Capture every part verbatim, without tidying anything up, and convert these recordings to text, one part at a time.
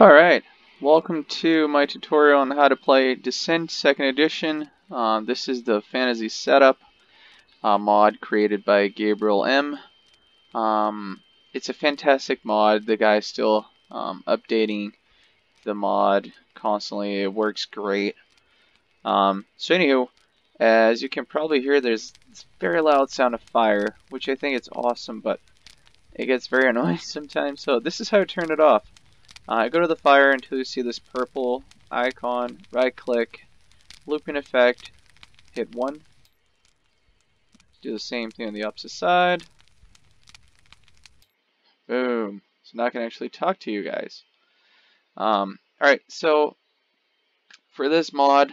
Alright, welcome to my tutorial on how to play Descent Second Edition. Uh, this is the Fantasy Setup uh, mod created by Gabriel M. Um, it's a fantastic mod. The guy's still um, updating the mod constantly. It works great. Um, so anywho, as you can probably hear, there's this very loud sound of fire, which I think it's awesome, but it gets very annoying sometimes. So this is how to turn it off. Uh, go to the fire until you see this purple icon, right click, looping effect, hit one. Do the same thing on the opposite side. Boom. So now I can actually talk to you guys. Um, Alright, so for this mod,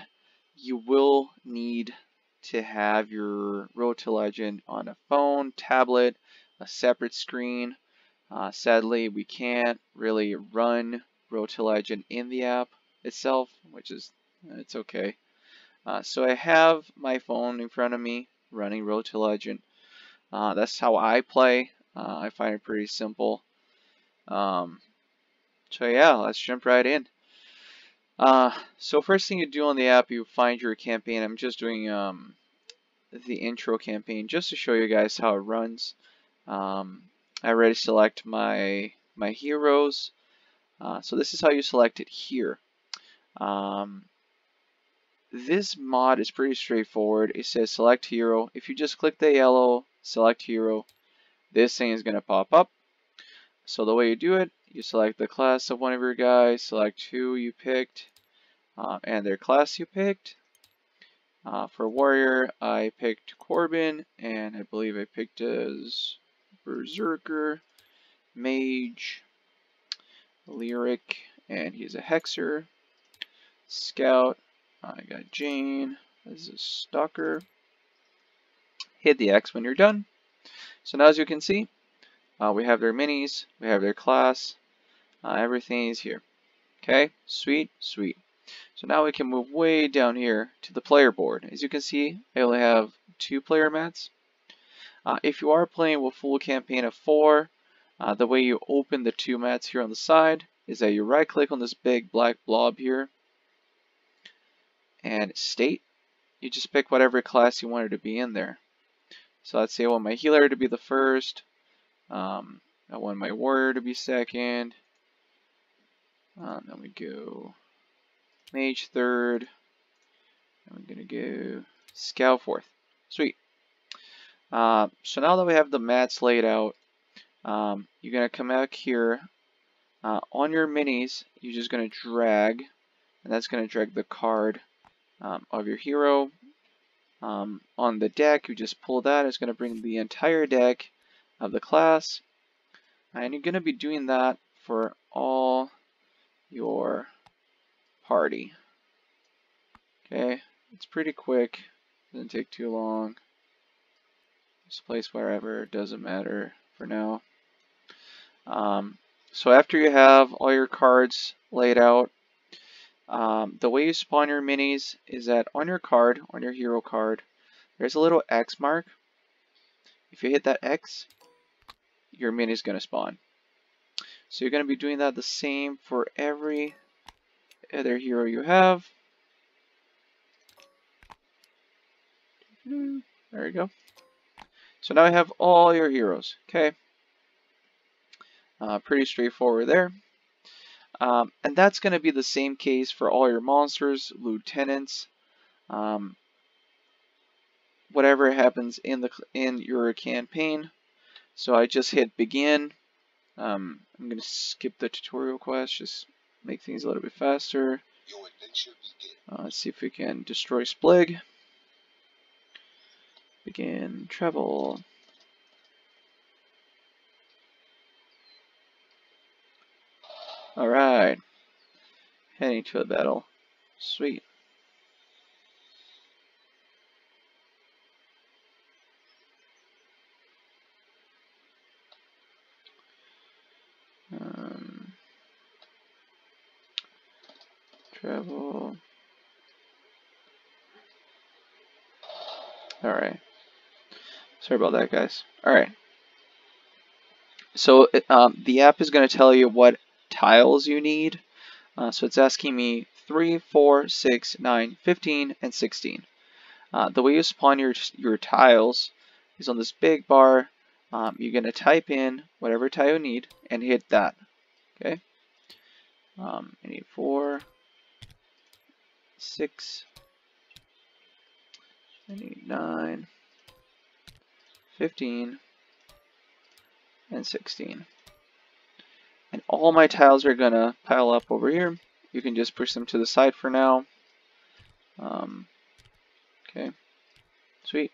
you will need to have your Road to Legend on a phone, tablet, a separate screen. Uh, sadly, we can't really run Road to Legend in the app itself, which is, it's okay. Uh, so I have my phone in front of me running Road to Legend. Uh, that's how I play. Uh, I find it pretty simple. Um, so yeah, let's jump right in. Uh, so first thing you do on the app, you find your campaign. I'm just doing um, the intro campaign just to show you guys how it runs. Um, I already select my my heroes, uh, so this is how you select it here. Um, this mod is pretty straightforward. It says select hero. If you just click the yellow select hero, this thing is gonna pop up. So the way you do it, you select the class of one of your guys, select who you picked, uh, and their class you picked. Uh, for warrior, I picked Corbin, and I believe I picked as Berserker, Mage, Lyric, and he's a Hexer. Scout, I got Jane, this is Stalker. Hit the X when you're done. So now as you can see, uh, we have their minis, we have their class, uh, everything is here. Okay, sweet, sweet. So now we can move way down here to the player board. As you can see, I only have two player mats. Uh, if you are playing with full campaign of four, uh, the way you open the two mats here on the side is that you right click on this big black blob here and state. You just pick whatever class you want it to be in there. So let's say I want my healer to be the first, um, I want my warrior to be second, um, then we go mage third, and we're going to go scout fourth. Sweet. Uh, so now that we have the mats laid out, um, you're going to come back here. Uh, on your minis, you're just going to drag, and that's going to drag the card um, of your hero. Um, on the deck, you just pull that. It's going to bring the entire deck of the class. And you're going to be doing that for all your party. Okay, it's pretty quick. Doesn't take too long. Just place wherever, it doesn't matter for now. Um, so after you have all your cards laid out, um, the way you spawn your minis is that on your card, on your hero card, there's a little X mark. If you hit that X, your mini is going to spawn. So you're going to be doing that the same for every other hero you have. There you go. So now I have all your heroes, okay? Uh, pretty straightforward there. Um, and that's going to be the same case for all your monsters, lieutenants, um, whatever happens in the in your campaign. So I just hit begin. Um, I'm going to skip the tutorial quest, just make things a little bit faster. Uh, let's see if we can destroy Splig. Begin travel. Alright. Heading to a battle. Sweet. Um, travel. Alright. Sorry about that, guys. Alright. So um, the app is going to tell you what tiles you need Uh, so it's asking me three, four, six, nine, fifteen, and sixteen. Uh, the way you spawn your, your tiles is on this big bar. Um, you're going to type in whatever tile you need and hit that. Okay. Um, I need four, six, I need nine, fifteen, and sixteen. And all my tiles are going to pile up over here. You can just push them to the side for now. Um, okay, sweet.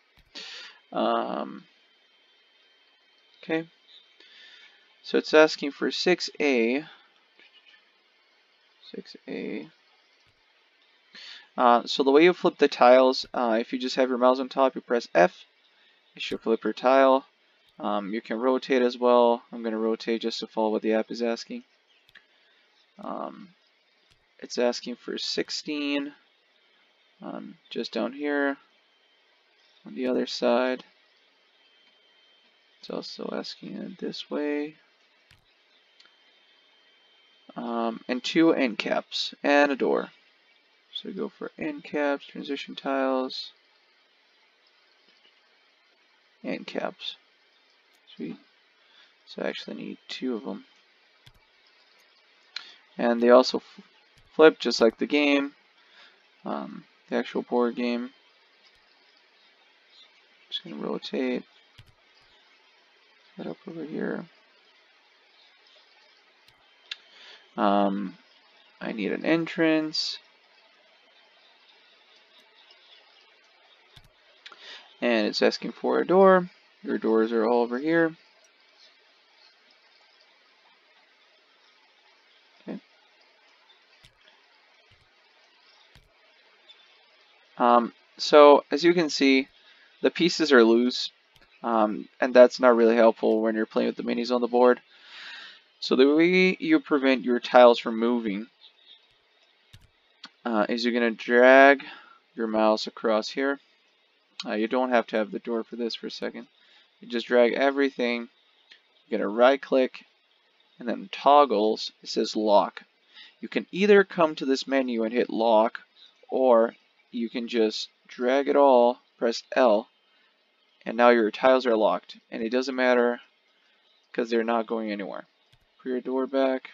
Um, okay, so it's asking for six A. six A. Uh, so the way you flip the tiles, uh, if you just have your mouse on top, you press F, it should flip your tile. Um, you can rotate as well. I'm going to rotate just to follow what the app is asking. Um, it's asking for sixteen, um, just down here on the other side. It's also asking it this way. Um, and two end caps and a door. So we go for end caps, transition tiles, end caps. Sweet. So I actually need two of them. And they also f flip just like the game, um, the actual board game. Just gonna rotate that up over here. Um, I need an entrance. And it's asking for a door. Your doors are all over here. Okay. Um, so as you can see, the pieces are loose, um, and that's not really helpful when you're playing with the minis on the board. So the way you prevent your tiles from moving uh, is you're going to drag your mouse across here. Uh, you don't have to have the door for this for a second. You just drag everything, you get a right click, and then toggles, it says lock. You can either come to this menu and hit lock, or you can just drag it all, press L, and now your tiles are locked. And it doesn't matter because they're not going anywhere. Put your door back.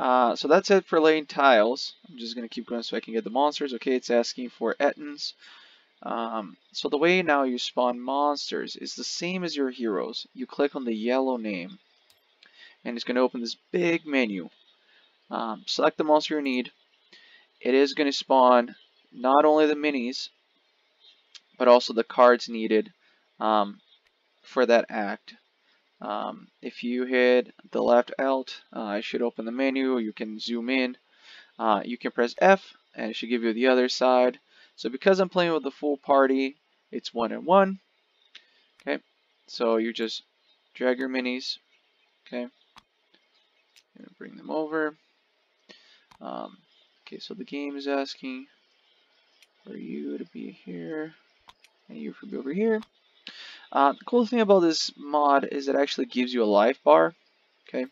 Uh, so that's it for laying tiles. I'm just going to keep going so I can get the monsters. Okay, it's asking for ettins. Um, so the way now you spawn monsters is the same as your heroes. You click on the yellow name, and it's going to open this big menu. Um, select the monster you need. It is going to spawn not only the minis, but also the cards needed um, for that act. Um, if you hit the left alt, uh, it should open the menu. You can zoom in. Uh, you can press F, and it should give you the other side. So because I'm playing with the full party, it's one and one. Okay, so you just drag your minis. Okay, and bring them over. Um, okay, so the game is asking for you to be here, and you should be over here. Uh, the cool thing about this mod is it actually gives you a life bar. Okay,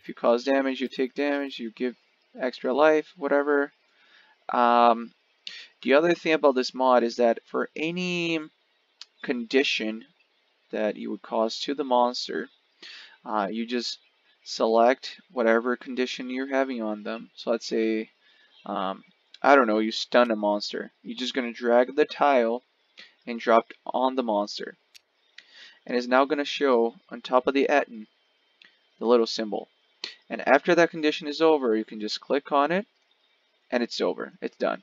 if you cause damage, you take damage, you give extra life, whatever. Um, the other thing about this mod is that for any condition that you would cause to the monster, uh, you just select whatever condition you're having on them. So let's say, um, I don't know, you stun a monster. You're just going to drag the tile and drop it on the monster. And is now going to show on top of the ettin the little symbol. And after that condition is over, you can just click on it, and it's over. It's done.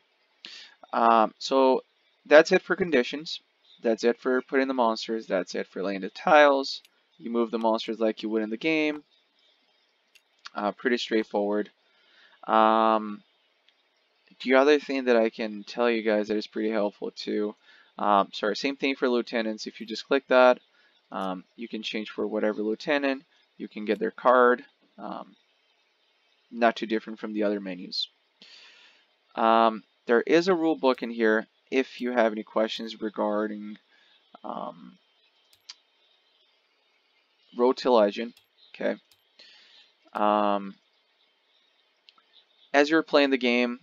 Um, so that's it for conditions. That's it for putting the monsters. That's it for laying the tiles. You move the monsters like you would in the game. Uh, pretty straightforward. Um, the other thing that I can tell you guys that is pretty helpful too. Um, sorry, same thing for lieutenants. If you just click that, Um, you can change for whatever lieutenant, you can get their card, um, not too different from the other menus. Um, there is a rule book in here if you have any questions regarding um, Road to Legend. Okay, Um, as you're playing the game,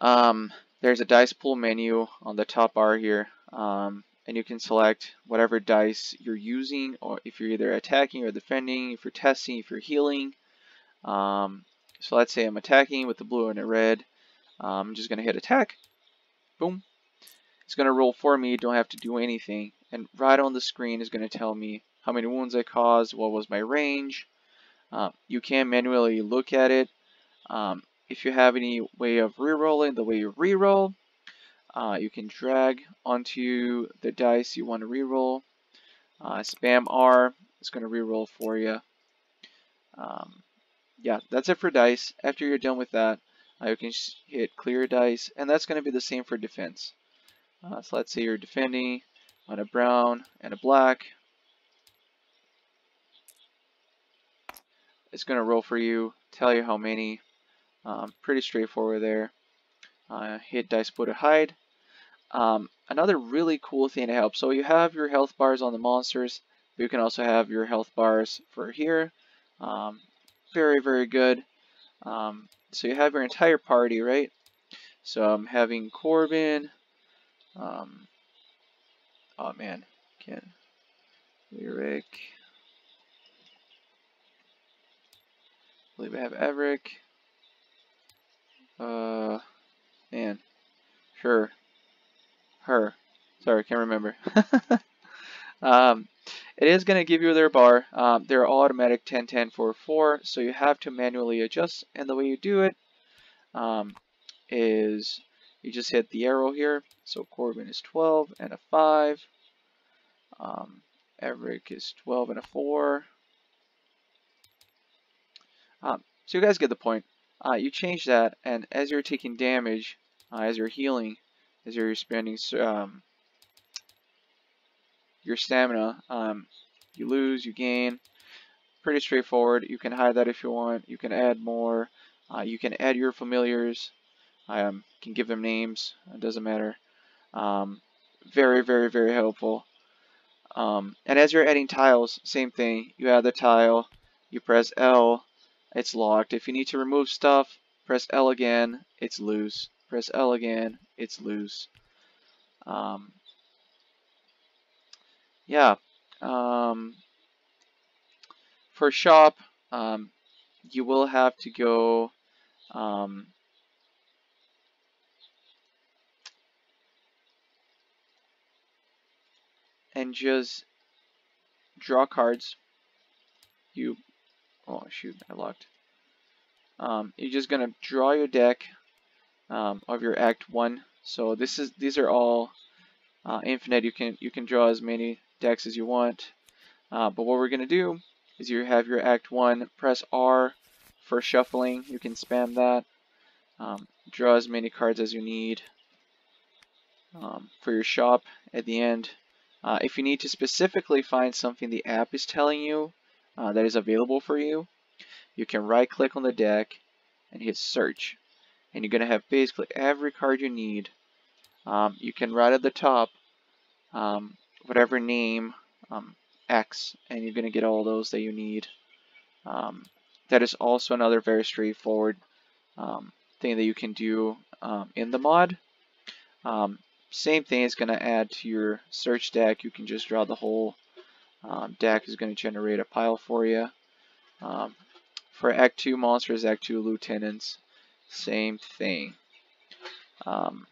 um, there's a dice pool menu on the top bar here, um, and you can select whatever dice you're using, or if you're either attacking or defending, if you're testing, if you're healing. Um, so let's say I'm attacking with the blue and a red. Um, I'm just going to hit attack. Boom. It's going to roll for me. Don't have to do anything. And right on the screen is going to tell me how many wounds I caused, what was my range. Uh, you can manually look at it. Um, if you have any way of re-rolling, the way you re-roll, uh, you can drag onto the dice you want to re-roll. Uh, spam R. It's going to re-roll for you. Um, yeah, that's it for dice. After you're done with that, Uh, you can just hit clear dice, and that's going to be the same for defense. Uh, so let's say you're defending on a brown and a black. It's going to roll for you, tell you how many. Um, pretty straightforward there. Uh, hit dice pool to hide. Um, another really cool thing to help. So you have your health bars on the monsters. But you can also have your health bars for here. Um, very, very good. Um, So you have your entire party, right? So I'm having Corbin. Um, oh man, can't. Lyric. I believe I have Everick. Uh, man, sure. Her. Sorry, I can't remember. um, it is going to give you their bar. Um, they're automatic ten, ten, four, four, so you have to manually adjust. And the way you do it um, is you just hit the arrow here. So Corbin is twelve and a five. Um, Everick is twelve and a four. Um, so you guys get the point. Uh, you change that, and as you're taking damage, uh, as you're healing, as you're spending um, your stamina, um, you lose, you gain. Pretty straightforward. You can hide that if you want. You can add more. Uh, you can add your familiars. I um, can give them names. It doesn't matter. Um, very, very, very helpful. Um, and as you're adding tiles, same thing. You add the tile. You press L. It's locked. If you need to remove stuff, press L again. It's loose. Press L again. It's loose. Um, Yeah, um, for shop, um, you will have to go, um, and just draw cards. You, oh shoot, I locked. Um, you're just going to draw your deck, um, of your act one. So this is, these are all, uh, infinite. You can, you can draw as many decks as you want, uh, but what we're going to do is you have your act one, press R for shuffling. You can spam that, um, draw as many cards as you need um, for your shop at the end. Uh, if you need to specifically find something the app is telling you uh, that is available for you, you can right click on the deck and hit search, and you're going to have basically every card you need. Um, you can right at the top um, whatever name, um, X, and you're going to get all those that you need. Um, that is also another very straightforward um, thing that you can do um, in the mod. Um, same thing is going to add to your search deck. You can just draw the whole um, deck. Is going to generate a pile for you. Um, for Act two monsters, Act two lieutenants, same thing. Um,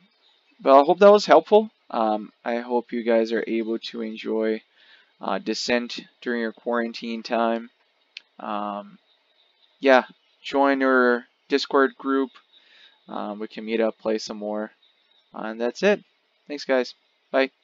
well, I hope that was helpful. Um, I hope you guys are able to enjoy uh, Descent during your quarantine time. Um, yeah, join our Discord group. Um, we can meet up, play some more. Uh, and that's it. Thanks, guys. Bye.